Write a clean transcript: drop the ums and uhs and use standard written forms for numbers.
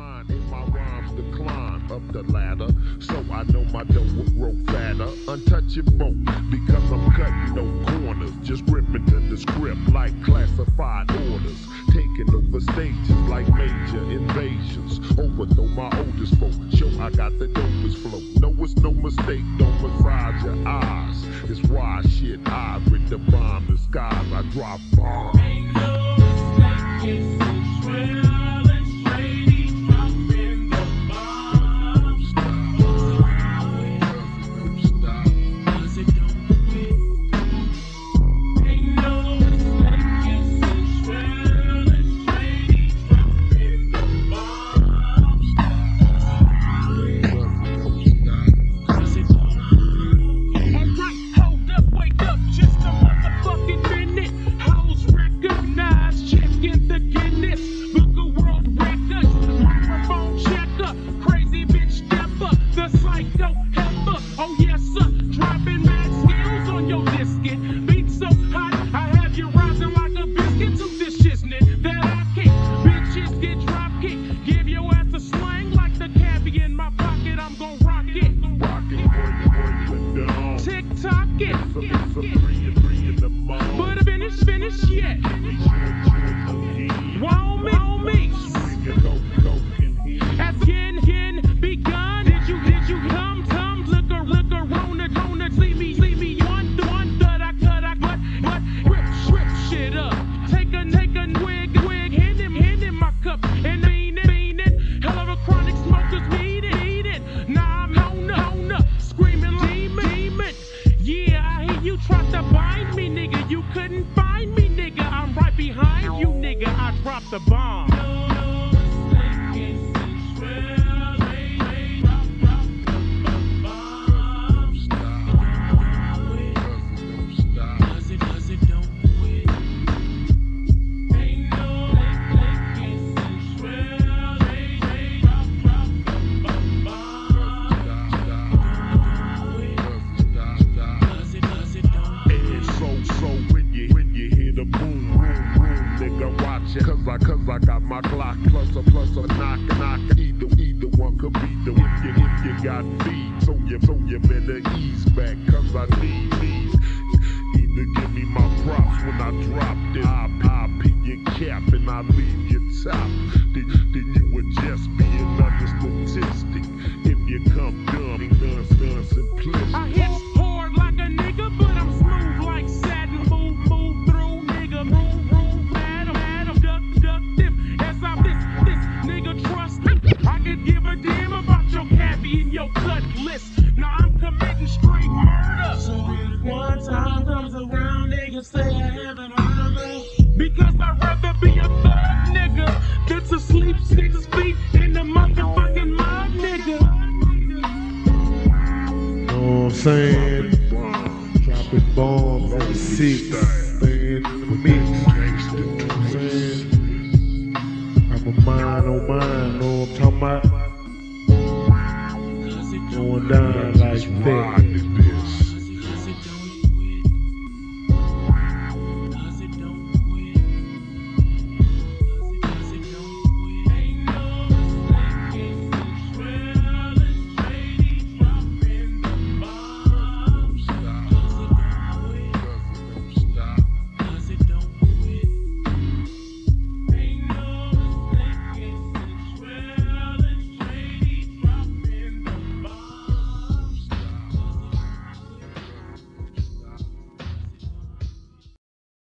blind in my rhymes to climb up the ladder, so I know my dough will grow fatter. Untouchable, because I'm cutting no corners, just ripping to the script like classified orders, taking over stages like major invasions. Overthrow my oldest folk, show I got the dopest flow. No, it's no mistake, don't massage your eyes. It's why shit, I with the bomb in skies, I drop bombs. Ain't no mistake, it's I'm a mind on mine, know what I'm talking about?